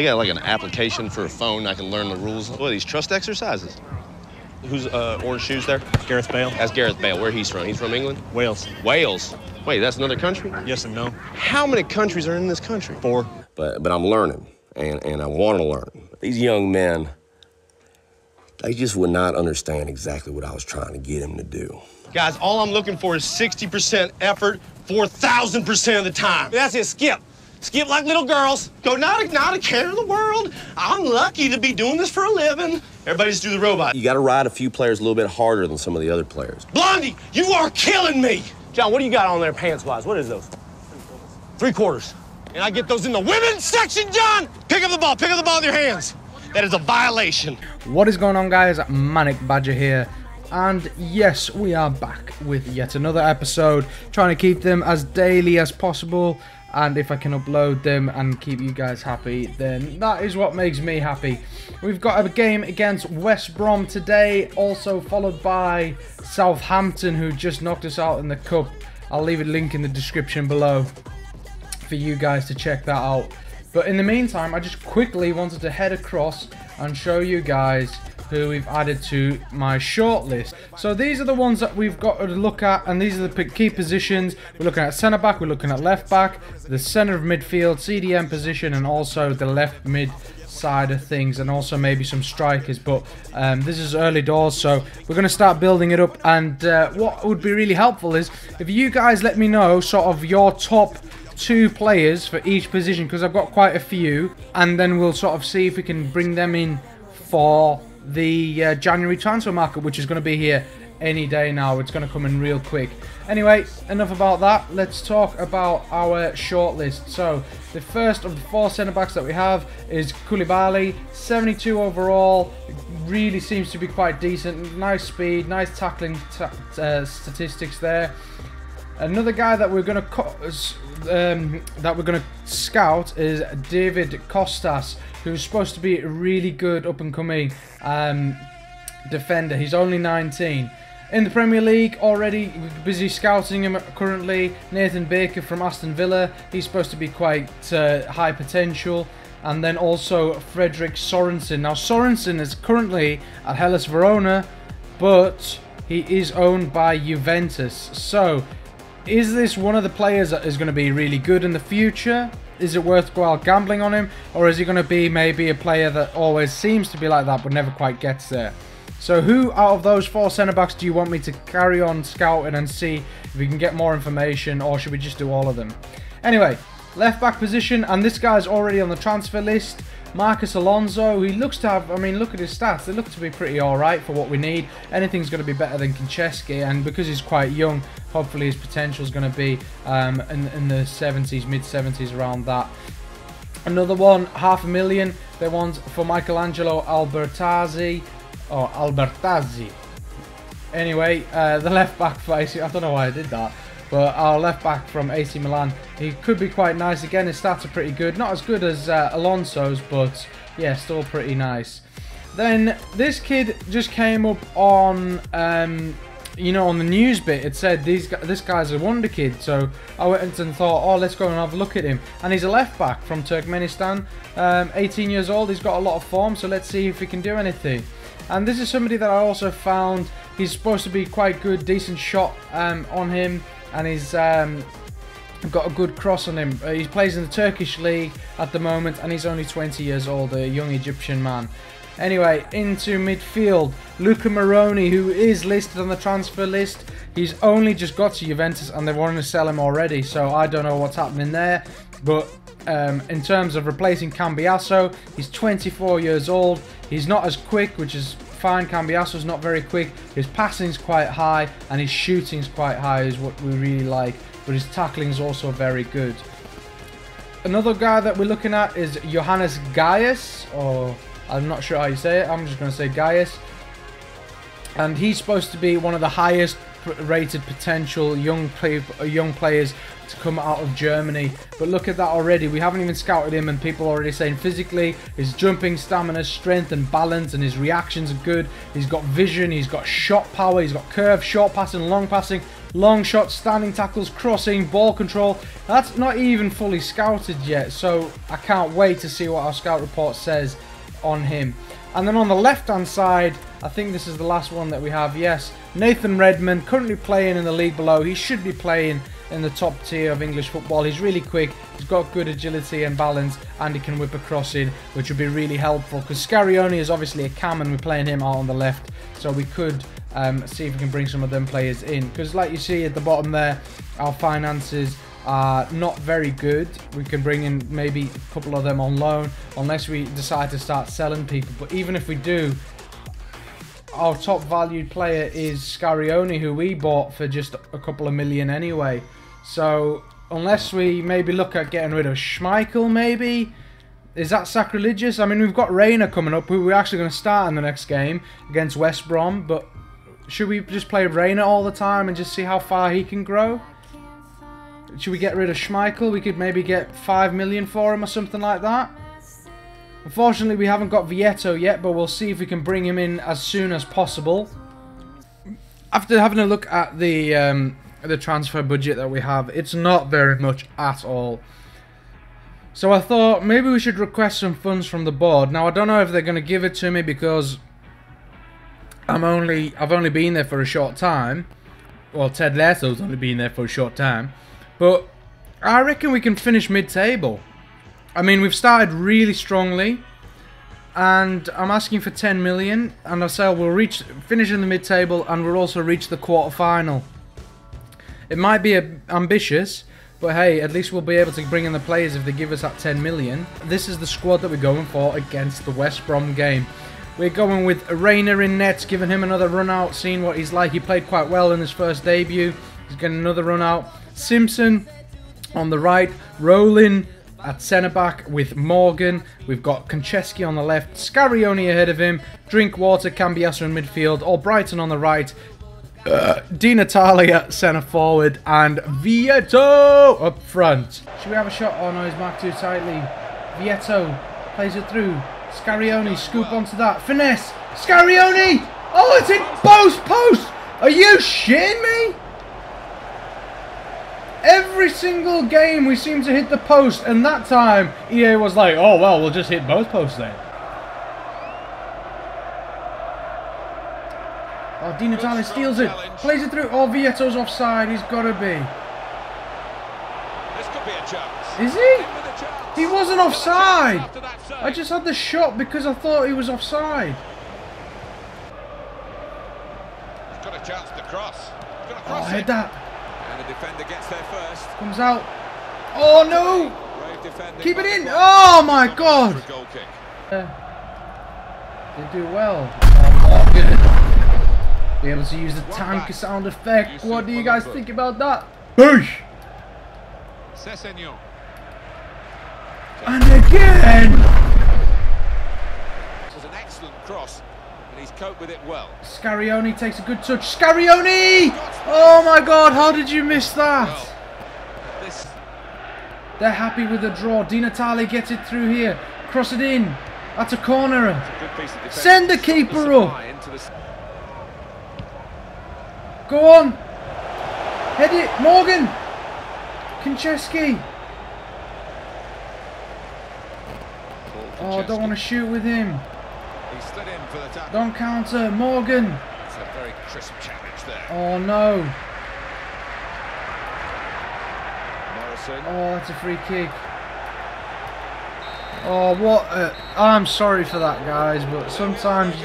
They got like an application for a phone. I can learn the rules. What are these, trust exercises? Who's orange shoes there? Gareth Bale. That's Gareth Bale. Where he's from? He's from England? Wales. Wales? Wait, that's another country? Yes and no. How many countries are in this country? 4. But I'm learning, and I want to learn. These young men, they just would not understand exactly what I was trying to get them to do. Guys, all I'm looking for is 60% effort, 4,000% of the time. That's it, skip. Skip like little girls. Go not a care in the world. I'm lucky to be doing this for a living. Everybody just do the robot. You got to ride a few players a little bit harder than some of the other players. Blondie, you are killing me. John, what do you got on there pants-wise? What is those? 3/4. And I get those in the women's section, John? Pick up the ball. Pick up the ball with your hands. That is a violation. What is going on, guys? Manic Badja here. And yes, we are back with yet another episode, trying to keep them as daily as possible. And if I can upload them and keep you guys happy, then that is what makes me happy. We've got a game against West Brom today, also followed by Southampton, who just knocked us out in the cup. I'll leave a link in the description below for you guys to check that out. But in the meantime, I just quickly wanted to head across and show you guys who we've added to my shortlist. So these are the ones that we've got to look at, and these are the key positions. We're looking at centre back, we're looking at left back, the centre of midfield, CDM position, and also the left mid side of things, and also maybe some strikers. But this is early doors, so we're going to start building it up. And what would be really helpful is if you guys let me know sort of your top 2 players for each position, because I've got quite a few, and then we'll sort of see if we can bring them in for the January transfer market, which is going to be here any day now. It's going to come in real quick. Anyway, enough about that. Let's talk about our shortlist. So the first of the 4 centre-backs that we have is Koulibaly, 72 overall. Really seems to be quite decent. Nice speed, nice tackling statistics there. Another guy that we're going to scout is David Costas, who's supposed to be a really good up-and-coming defender. He's only 19. In the Premier League already, we're busy scouting him currently. Nathan Baker from Aston Villa, he's supposed to be quite high potential. And then also Frederick Sorensen. Now Sorensen is currently at Hellas Verona, but he is owned by Juventus. So is this one of the players that is going to be really good in the future? Is it worthwhile gambling on him? Or is he going to be maybe a player that always seems to be like that but never quite gets there? So who out of those 4 centre-backs do you want me to carry on scouting and see if we can get more information, or should we just do all of them? Anyway, left-back position, and this guy's already on the transfer list. Marcus Alonso, he looks to have, I mean, look at his stats, they look to be pretty alright for what we need. Anything's going to be better than Konchesky, and because he's quite young, hopefully his potential's going to be in the 70s, mid-70s, around that. Another one, £500,000, they want for Michelangelo Albertazzi, or Albertazzi. Anyway, the left-back for AC, I don't know why I did that. But our left-back from AC Milan, he could be quite nice. Again, his stats are pretty good. Not as good as Alonso's, but yeah, still pretty nice. Then this kid just came up on, you know, on the news bit. It said this guy's a wonder kid. So I went and thought, oh, let's go and have a look at him. And he's a left-back from Turkmenistan, 18 years old. He's got a lot of form, so let's see if he can do anything. And this is somebody that I also found. He's supposed to be quite good, decent shot on him. And he's got a good cross on him. He plays in the Turkish league at the moment, and he's only 20 years old, a young Egyptian man. Anyway, into midfield, Luca Moroni, who is listed on the transfer list. He's only just got to Juventus, and they wanted to sell him already, so I don't know what's happening there. But in terms of replacing Cambiasso, he's 24 years old. He's not as quick, which is fine. Cambiasso's not very quick, his passing's quite high, and his shooting's quite high is what we really like, but his tackling's also very good. Another guy that we're looking at is Johannes Gaius, or I'm not sure how you say it, I'm just going to say Gaius. And he's supposed to be one of the highest top-rated potential young players to come out of Germany. But look at that already. We haven't even scouted him and people are already saying physically, his jumping, stamina, strength and balance and his reactions are good. He's got vision, he's got shot power, he's got curve, short passing, long shots, standing tackles, crossing, ball control. That's not even fully scouted yet, so I can't wait to see what our scout report says on him. And then on the left-hand side, I think this is the last one that we have, yes. Nathan Redmond, currently playing in the league below. He should be playing in the top tier of English football. He's really quick, he's got good agility and balance, and he can whip a cross in, which would be really helpful, because Scarione is obviously a cam, and we're playing him out on the left, so we could see if we can bring some of them players in. Because like you see at the bottom there, our finances are not very good. We can bring in maybe a couple of them on loan, unless we decide to start selling people. But even if we do, our top valued player is Scarione, who we bought for just a couple of million anyway. So unless we maybe look at getting rid of Schmeichel, maybe. Is that sacrilegious? I mean, we've got Rainer coming up, who we're actually going to start in the next game against West Brom. But should we just play Rainer all the time and just see how far he can grow? Should we get rid of Schmeichel? We could maybe get 5 million for him or something like that. Unfortunately, we haven't got Vietto yet, but we'll see if we can bring him in as soon as possible. After having a look at the transfer budget that we have, it's not very much at all. So I thought maybe we should request some funds from the board. Now, I don't know if they're going to give it to me because I've only been there for a short time. Well, Ted Lasso's only been there for a short time. But I reckon we can finish mid-table. I mean, we've started really strongly, and I'm asking for 10 million, and I say we'll finish in the mid-table, and we'll also reach the quarter-final. It might be ambitious, but hey, at least we'll be able to bring in the players if they give us that 10 million. This is the squad that we're going for against the West Brom game. We're going with Rainer in nets, giving him another run-out, seeing what he's like. He played quite well in his first debut. He's getting another run-out. Simpson on the right, rolling at centre-back with Morgan. We've got Konchesky on the left, Scarione ahead of him, Drinkwater, Cambiasso in midfield, Albrighton on the right, Di Natale at centre-forward, and Vietto up front. Should we have a shot? Oh no, he's marked too tightly. Vietto plays it through. Scarione, scoop onto that. Finesse! Scarione! Oh, it's in both posts! Are you shitting me? Every single game we seem to hit the post, and that time EA was like, oh well, we'll just hit both posts then. Oh, Di Natale steals it, plays it through. Oh, Vietto's offside, he's gotta be. This could be a chance. Is he? He wasn't offside. I just had the shot because I thought he was offside. He's got a chance to cross. Oh, head that. The defender gets there first. Comes out. Oh no! Keep it in! Oh my god! They do well. Oh, good. Be able to use the tank sound effect. What do you guys think about that? And again! It was an excellent cross. He's coped with it well. Scarione takes a good touch. Scarione! Oh my god, how did you miss that? Well, they're happy with the draw. Di Natale gets it through here. Cross it in. That's a corner. Send the keeper up. Go on. Head it. Morgan. Konchesky. Oh, I don't want to shoot with him. He stood in for the tackle. Don't counter, Morgan. It's a very crisp challenge there. Oh no. Morrison. Oh, that's a free kick. Oh, what a... I'm sorry for that, guys, but sometimes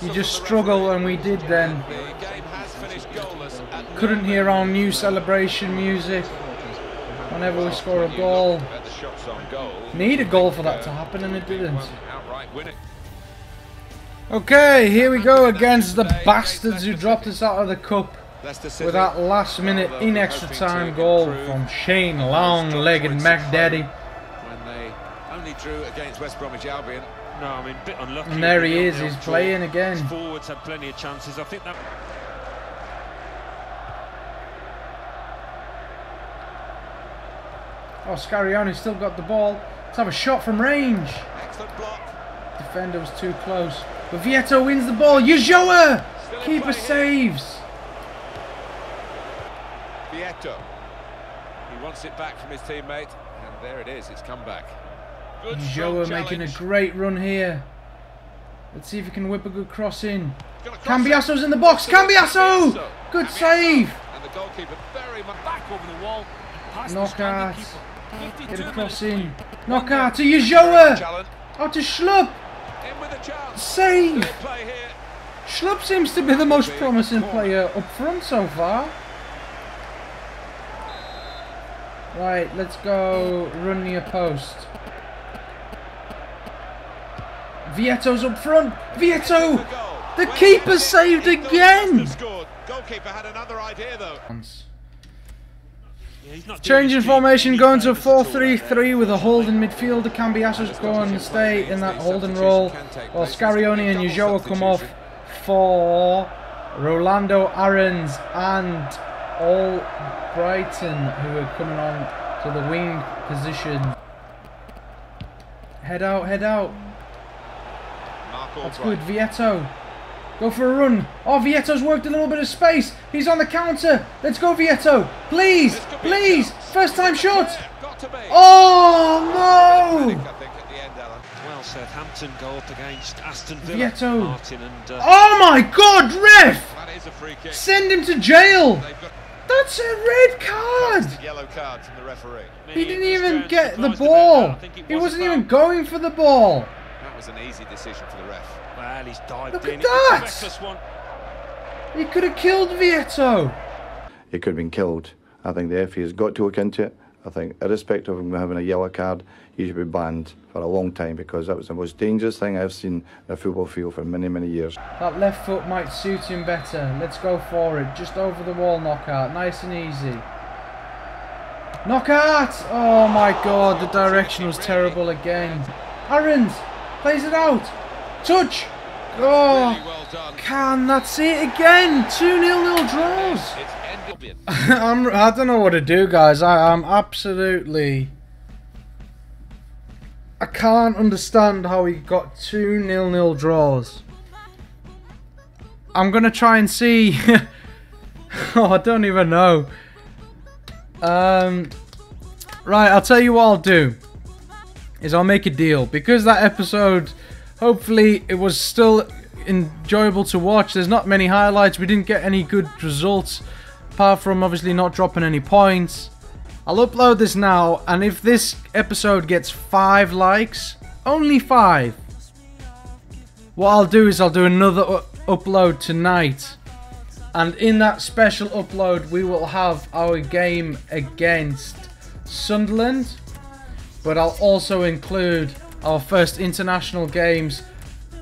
you just struggle, and we did then. The game has finished goalless. Couldn't hear our new celebration music whenever we score a goal. Need a goal for that to happen, and it didn't. Okay, here we go against the bastards who dropped us out of the cup with that last minute in extra time goal from Shane long-legged MacDaddy. And there he is, he's playing again. Oh, Scarione's still got the ball. Let's have a shot from range. Excellent block. Defender was too close. But Vietto wins the ball. Ujoa! Keeper saves. Vietto. He wants it back from his teammate. And there it is. It's come back. Ujoa making a great run here. Let's see if he can whip a good cross in. Cambiasso's in the box. Cambiasso! Good save. And the goalkeeper very much back over the wall. Knockout. Get a cross in. Knockout to Ujoa. Oh, to Schlupp. Save. Schlupp seems to be the most promising player up front so far. Right, let's go run near post. Vietto's up front. Vietto! The keeper saved again! Goalkeeper had another idea though. Changing formation, going to 4-3-3 with a holding midfielder. Cambiasso's going to stay in that holding role. While Scarione and Ujoa come off for Rolando Arons and Albrighton, who are coming on to the wing position. Head out, head out. That's good. Vietto. Go for a run. Oh, Vietto's worked a little bit of space. He's on the counter. Let's go, Vietto. Please, please. First time shot. Oh, no. Well, Southampton go up against Aston Villa. Vietto. Oh, my God, ref. Send him to jail. That's a red card. Yellow card from the referee. He didn't even get the ball. He wasn't even going for the ball. That was an easy decision for the ref. Well, he's dived in. Look at that! He could have killed Vietto. He could have been killed. I think the FA has got to look into it. I think, irrespective of him having a yellow card, he should be banned for a long time because that was the most dangerous thing I've seen in a football field for many, many years. That left foot might suit him better. Let's go for it. Just over the wall, knockout. Nice and easy. Knockout! Oh my God, the direction was terrible again. Arons plays it out. Touch! Oh, really well done. Can that's it again? 2-0 draws. I don't know what to do, guys. I'm absolutely. I can't understand how he got 2-0 draws. I'm gonna try and see. Oh, I don't even know. Right, I'll tell you what I'll do. Is I'll make a deal because that episode. Hopefully it was still enjoyable to watch. There's not many highlights. We didn't get any good results apart from obviously not dropping any points. I'll upload this now, and if this episode gets 5 likes, only 5, what I'll do is I'll do another upload tonight, and in that special upload we will have our game against Sunderland, but I'll also include our first international games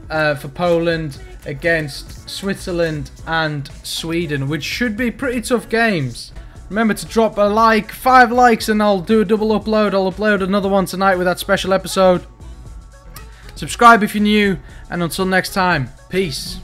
for Poland against Switzerland and Sweden, which should be pretty tough games. Remember to drop a like, 5 likes, and I'll do a double upload. I'll upload another one tonight with that special episode. Subscribe if you're new, and until next time, peace.